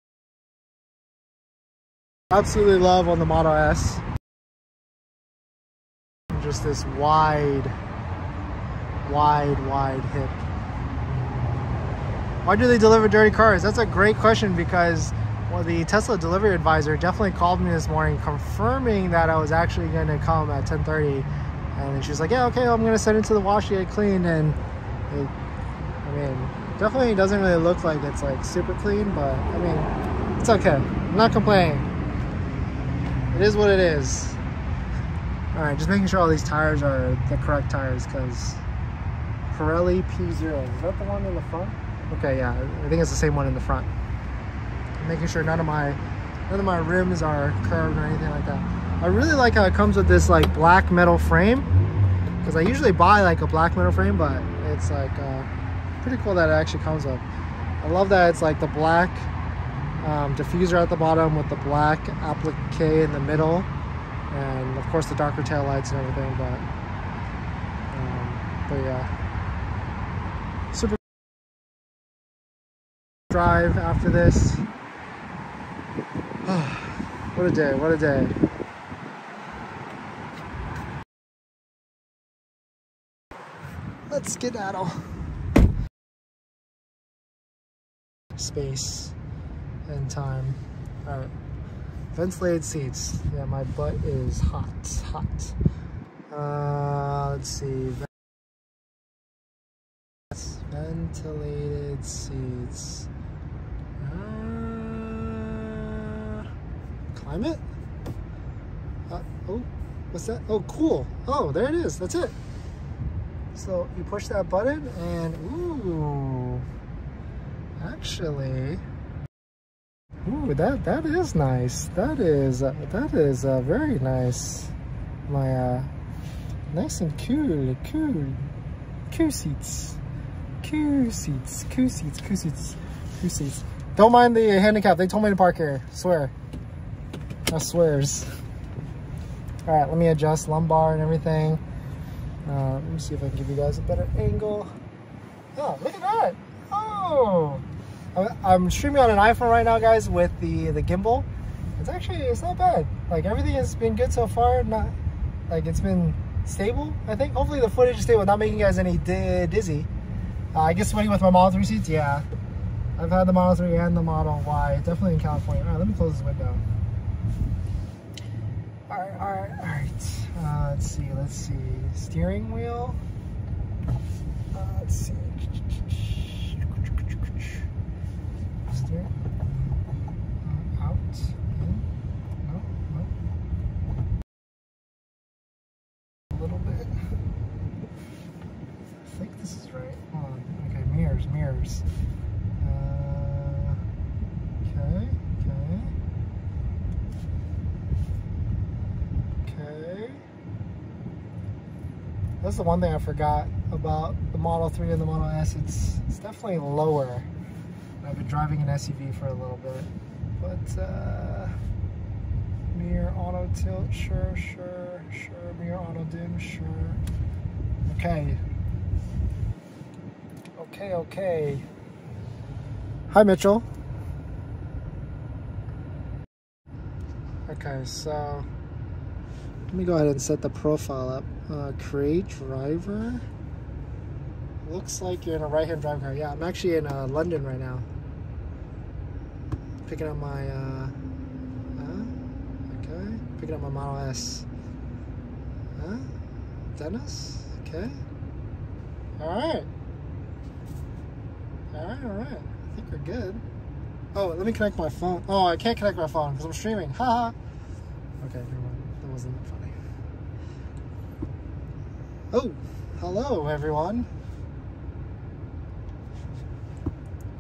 Absolutely love on the Model S. Just this wide hip. Why do they deliver dirty cars? That's a great question, because well, the Tesla delivery advisor definitely called me this morning confirming that I was actually going to come at 10:30, and then she was like, yeah, okay, well, I'm going to send it to the wash to get clean. And it, I mean, definitely doesn't really look like it's like super clean, but I mean, it's okay. I'm not complaining. It is what it is. All right, just making sure all these tires are the correct tires, because Pirelli P0. Is that the one in the front? Okay, yeah, I think it's the same one in the front. Making sure none of my rims are curved or anything like that. I really like how it comes with this like black metal frame, because I usually buy like a black metal frame, but it's like pretty cool that it actually comes with. I love that it's like the black diffuser at the bottom with the black applique in the middle. And of course the darker tail lights and everything, but yeah, super drive after this. What a day! What a day! Let's skedaddle. Space and time. All right. Ventilated seats. Yeah, my butt is hot. Let's see. Ventilated seats. Climate? Oh, what's that? Oh, cool. Oh, there it is. That's it. So you push that button and ooh, actually. Ooh, that is nice. That is very nice. My nice and cool seats. Don't mind the handicap. They told me to park here. Swear. I swears. All right, let me adjust lumbar and everything. Let me see if I can give you guys a better angle. Oh, look at that. Oh. I'm streaming on an iPhone right now, guys, with the gimbal. It's not bad. Like, everything has been good so far. Not like it's been stable, I think. Hopefully the footage is stable, not making you guys any dizzy. I get sweaty with my Model 3 seats. Yeah, I've had the Model 3 and the Model Y, definitely in California. All right, let me close this window. All right. Let's see. Steering wheel. Let's see. Out. In. No. A little bit. I think this is right. Hold on. Okay, mirrors. Okay. That's the one thing I forgot about the Model 3 and the Model S. It's definitely lower. I've been driving an SUV for a little bit, but mirror auto tilt, sure, mirror auto dim, sure. Okay. Hi, Mitchell. Okay, so let me go ahead and set the profile up. Create driver. Looks like you're in a right-hand drive car. Yeah, I'm actually in London right now. Picking up my, okay. Picking up my Model S. Dennis, okay. All right. I think we're good. Oh, let me connect my phone. Oh, I can't connect my phone because I'm streaming. Haha. Okay, everyone, that wasn't funny. Oh, hello, everyone.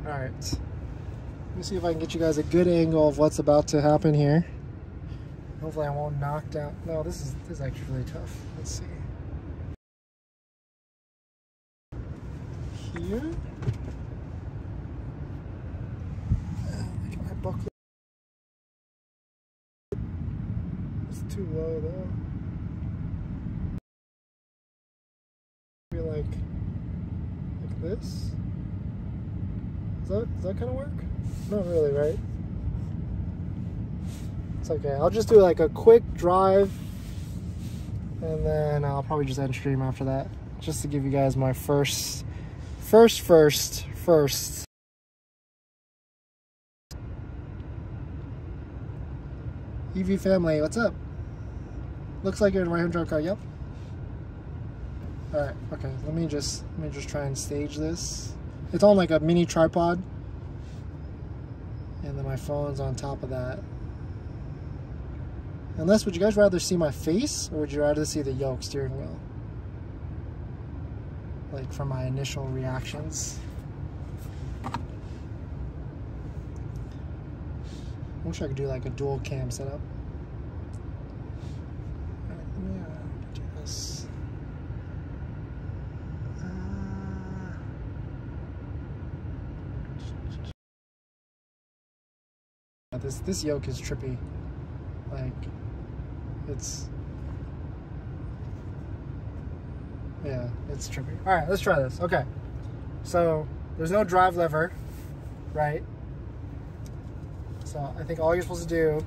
All right, let me see if I can get you guys a good angle of what's about to happen here. Hopefully I won't knock down. No, this is actually really tough. Let's see. Here. Look at my buckle. It's too low though. Maybe like this. Does that kind of work? Not really, right? It's okay. I'll just do like a quick drive and then I'll probably just end stream after that. Just to give you guys my first. EV family, what's up? Looks like you're in a right-hand drive car, yep. Alright, okay. Let me just try and stage this. It's on like a mini tripod. And then my phone's on top of that. Unless, would you guys rather see my face, or would you rather see the yoke steering wheel? Like, from my initial reactions. I wish I could do, like, a dual cam setup. All right, let me do this. This yoke is trippy. Like... it's trippy. All right, let's try this. Okay, so there's no drive lever, right? So I think all you're supposed to do,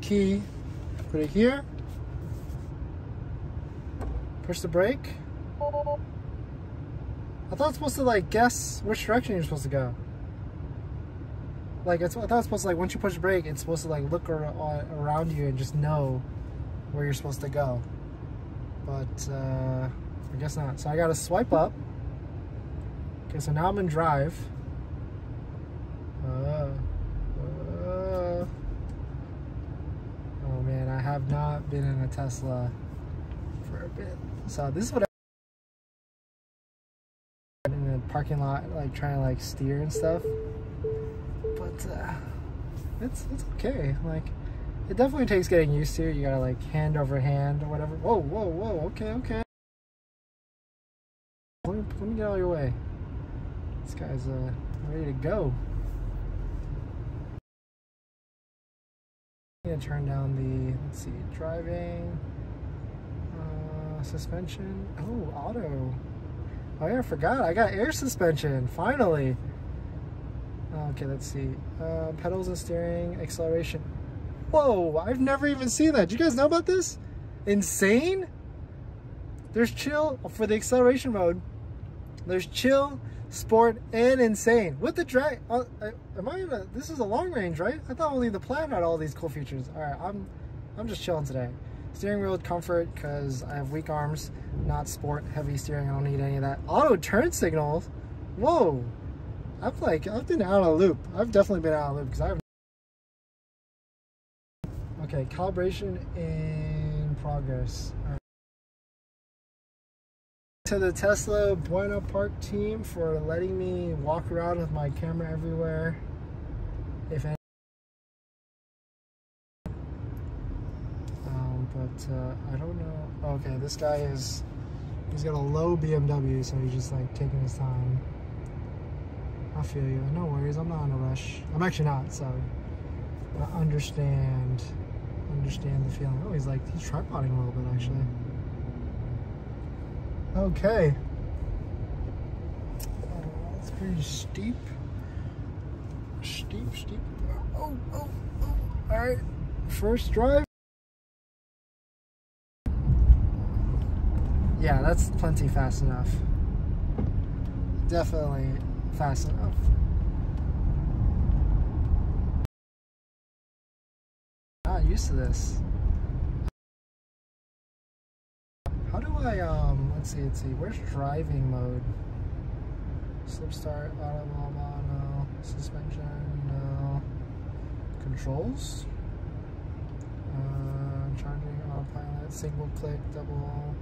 key, put it here, push the brake. I thought it's supposed to like guess which direction you're supposed to go. Like I thought it's supposed to like once you push the brake, it's supposed to like look around you and just know where you're supposed to go. But I guess not. So I gotta swipe up. Okay, so now I'm in drive. Oh man, I have not been in a Tesla for a bit. So this is what I'm in the parking lot, like trying to like steer and stuff. But it's okay. Like. It definitely takes getting used to. You gotta like hand over hand or whatever. Whoa, whoa, whoa. Okay, okay. Let me get out of your way. This guy's ready to go. I'm gonna turn down the driving, suspension. Oh, auto. Oh yeah, I forgot. I got air suspension finally. Okay, let's see. Pedals and steering, acceleration. Whoa, I've never even seen that. Do you guys know about this? Insane? There's chill for the acceleration mode. There's chill, sport, and insane. With the drag, am I in a, this is a long range, right? I thought only the Plaid had all these cool features. All right, I'm just chilling today. Steering wheel comfort, because I have weak arms, not sport, heavy steering. I don't need any of that. Auto turn signals? Whoa. I've been out of loop. I've definitely been out of loop, because I've okay, calibration in progress. Right. To the Tesla Buena Park team for letting me walk around with my camera everywhere. If any, I don't know. Okay, this guy he's got a low BMW, so he's just like taking his time. I feel you. No worries. I'm not in a rush. I'm actually not. So I understand the feeling. Oh, he's tripoding a little bit actually. Okay. It's pretty steep. Steep. Oh. Alright. First drive. Yeah, that's plenty fast enough. Definitely fast enough. Not used to this. How do I let's see, where's driving mode? Slip start, auto blah blah, no. Suspension, no. Controls. Charging, autopilot, single click, double.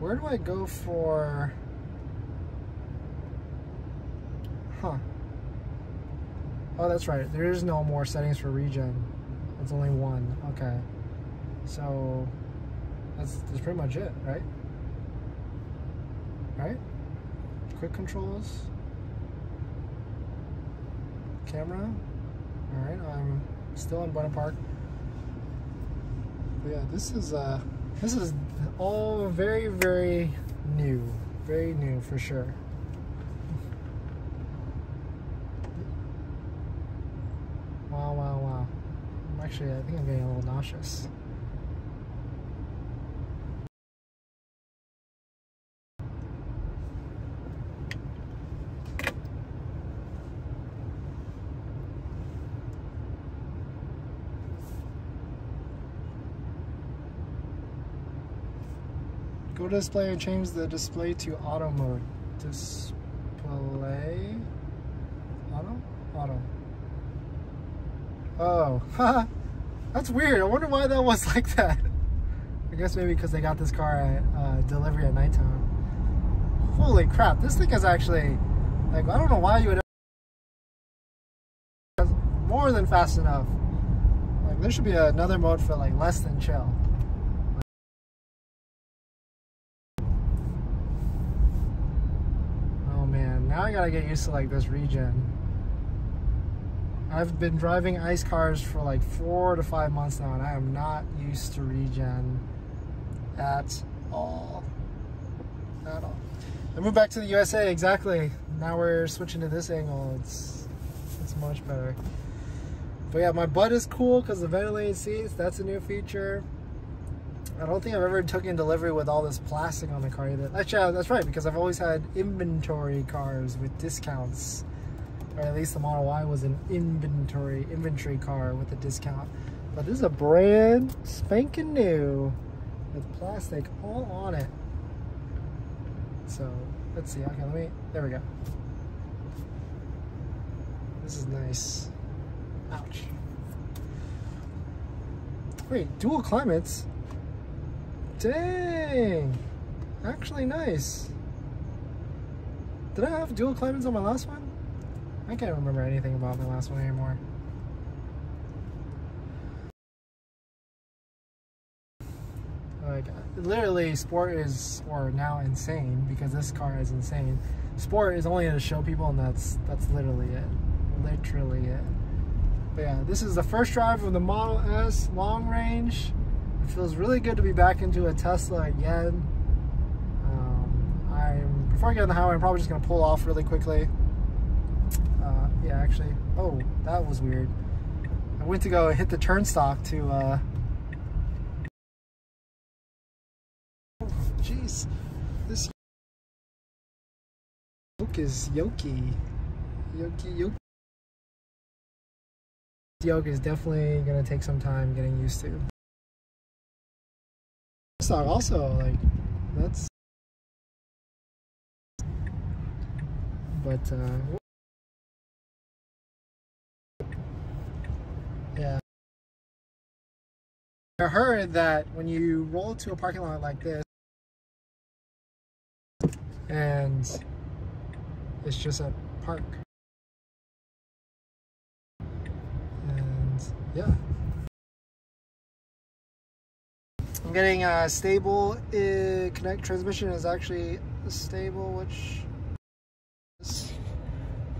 Where do I go for Oh, that's right, there is no more settings for regen. It's only one. Okay. So that's pretty much it, right? Right? Quick controls. Camera. Alright, I'm still in Buena Park. But yeah, this is all very, very new. Very new for sure. Wow, wow, wow. Actually, I think I'm getting a little nauseous. Go to display and change the display to auto mode. Display, auto. Oh, haha, that's weird. I wonder why that was like that. I guess maybe because they got this car at delivery at nighttime. Holy crap, this thing is actually, like, I don't know why you would ever, more than fast enough. Like, there should be another mode for, like, less than chill. Oh man, now I gotta get used to, like, this regen. I've been driving ICE cars for like 4 to 5 months now, and I am not used to regen at all. At all. I moved back to the USA, exactly. Now we're switching to this angle. It's much better. But yeah, my butt is cool because the ventilated seats, that's a new feature. I don't think I've ever taken delivery with all this plastic on the car either. Actually, that's right, because I've always had inventory cars with discounts. Or at least the Model Y was an inventory car with a discount. But this is a brand spanking new with plastic all on it. So let's see. Okay, there we go. This is nice. Ouch. Wait, dual climates? Dang. Actually nice. Did I have dual climates on my last one? I can't remember anything about the last one anymore. Like, literally, Sport is, or now Insane, because this car is insane. Sport is only to show people, and that's literally it. Literally it. But yeah, this is the first drive of the Model S long range. It feels really good to be back into a Tesla again. Before I get on the highway, I'm probably just going to pull off really quickly. Yeah, actually, oh, that was weird. I went to go hit the turn stock to, jeez, this yoke is yoky. Yoke. This yoke is definitely going to take some time getting used to. Stock also, like, that's, but, yeah. I heard that when you roll to a parking lot like this, and it's just a park. And yeah. I'm getting stable. Connect transmission is actually stable, which,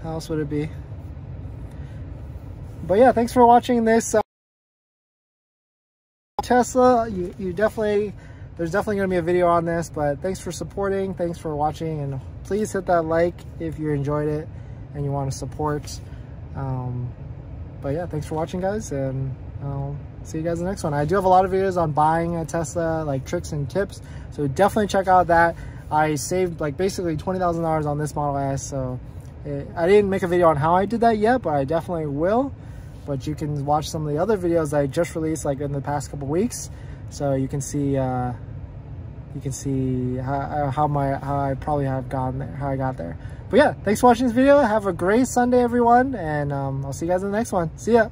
how else would it be? But yeah, thanks for watching this Tesla. You definitely, there's definitely going to be a video on this, but thanks for supporting, thanks for watching, and please hit that like if you enjoyed it and you want to support. But yeah, thanks for watching, guys, and I'll see you guys in the next one. I do have a lot of videos on buying a Tesla, like tricks and tips, so definitely check out that. I saved like basically $20,000 on this Model S, so I didn't make a video on how I did that yet, but I definitely will. But you can watch some of the other videos that I just released, like in the past couple weeks, so you can see how I probably have gotten there, how I got there. But yeah, thanks for watching this video. Have a great Sunday, everyone, and I'll see you guys in the next one. See ya.